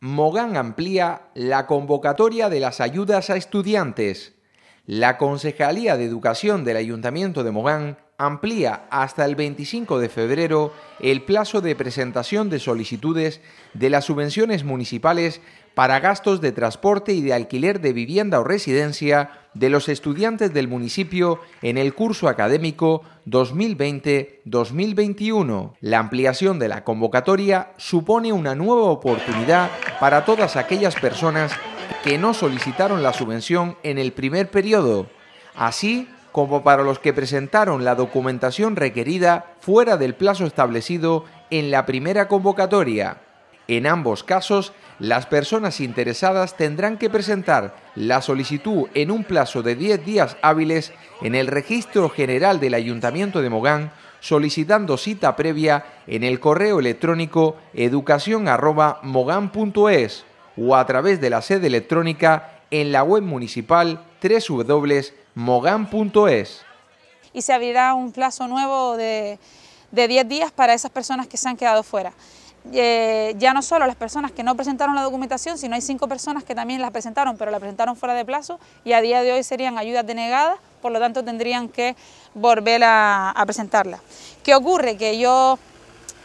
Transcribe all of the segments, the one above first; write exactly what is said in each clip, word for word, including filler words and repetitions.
Mogán amplía la convocatoria de las ayudas a estudiantes. La Concejalía de Educación del Ayuntamiento de Mogán amplía hasta el veinticinco de febrero el plazo de presentación de solicitudes de las subvenciones municipales para gastos de transporte y de alquiler de vivienda o residencia de los estudiantes del municipio en el curso académico dos mil veinte dos mil veintiuno. La ampliación de la convocatoria supone una nueva oportunidad para todas aquellas personas que no solicitaron la subvención en el primer periodo, así como para los que presentaron la documentación requerida fuera del plazo establecido en la primera convocatoria. En ambos casos, las personas interesadas tendrán que presentar la solicitud en un plazo de diez días hábiles en el Registro General del Ayuntamiento de Mogán, solicitando cita previa en el correo electrónico educación arroba mogán punto es o a través de la sede electrónica en la web municipal doble u doble u doble u punto mogán punto es. Y se abrirá un plazo nuevo de, de diez días para esas personas que se han quedado fuera. Eh, ya no solo las personas que no presentaron la documentación, sino hay cinco personas que también las presentaron, pero la presentaron fuera de plazo y a día de hoy serían ayudas denegadas, por lo tanto tendrían que volver a, a presentarla. ¿Qué ocurre? Que yo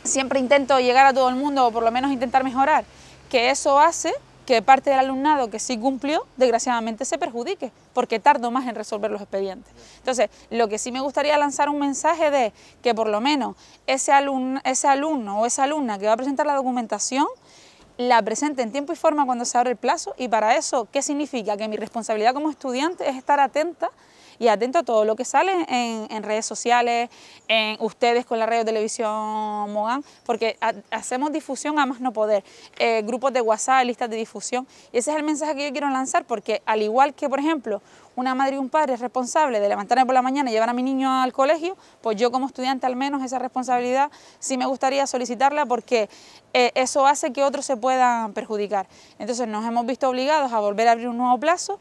siempre intento llegar a todo el mundo, o por lo menos intentar mejorar, que eso hace que parte del alumnado que sí cumplió, desgraciadamente se perjudique, porque tardo más en resolver los expedientes. Entonces, lo que sí me gustaría lanzar un mensaje de que por lo menos ese alumno, ese alumno o esa alumna que va a presentar la documentación, la presente en tiempo y forma cuando se abre el plazo, y para eso, ¿qué significa? Que mi responsabilidad como estudiante es estar atenta y atento a todo lo que sale en, en redes sociales, en ustedes con la Radio Televisión Mogán, porque a, hacemos difusión a más no poder, eh, grupos de WhatsApp, listas de difusión, y ese es el mensaje que yo quiero lanzar, porque al igual que, por ejemplo, una madre y un padre es responsable de levantarme por la mañana y llevar a mi niño al colegio, pues yo como estudiante al menos esa responsabilidad sí me gustaría solicitarla, porque eh, eso hace que otros se puedan perjudicar. Entonces nos hemos visto obligados a volver a abrir un nuevo plazo,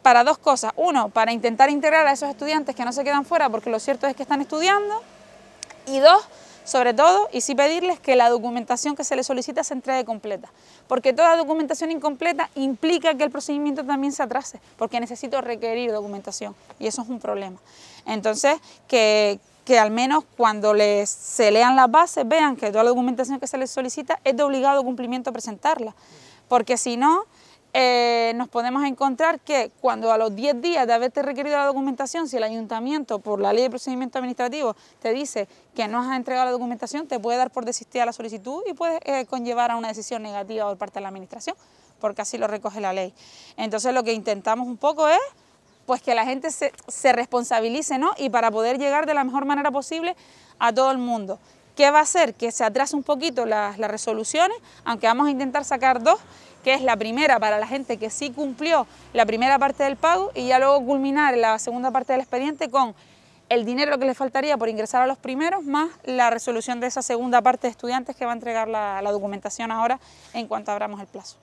para dos cosas. Uno, para intentar integrar a esos estudiantes que no se quedan fuera, porque lo cierto es que están estudiando. Y dos, sobre todo, y sí pedirles que la documentación que se les solicita se entregue completa. Porque toda documentación incompleta implica que el procedimiento también se atrase, porque necesito requerir documentación, y eso es un problema. Entonces, que, que al menos cuando les, se lean las bases, vean que toda la documentación que se les solicita es de obligado cumplimiento presentarla. Porque si no, Eh, nos podemos encontrar que cuando a los diez días de haberte requerido la documentación, si el ayuntamiento por la ley de procedimiento administrativo te dice que no has entregado la documentación, te puede dar por desistir a la solicitud y puede eh, conllevar a una decisión negativa por parte de la administración, porque así lo recoge la ley. Entonces lo que intentamos un poco es pues que la gente se, se responsabilice, ¿no? Y para poder llegar de la mejor manera posible a todo el mundo. ¿Qué va a hacer? Que se atrase un poquito las, las resoluciones, aunque vamos a intentar sacar dos, que es la primera para la gente que sí cumplió la primera parte del pago y ya luego culminar la segunda parte del expediente con el dinero que le faltaría por ingresar a los primeros más la resolución de esa segunda parte de estudiantes que va a entregar la, la documentación ahora en cuanto abramos el plazo.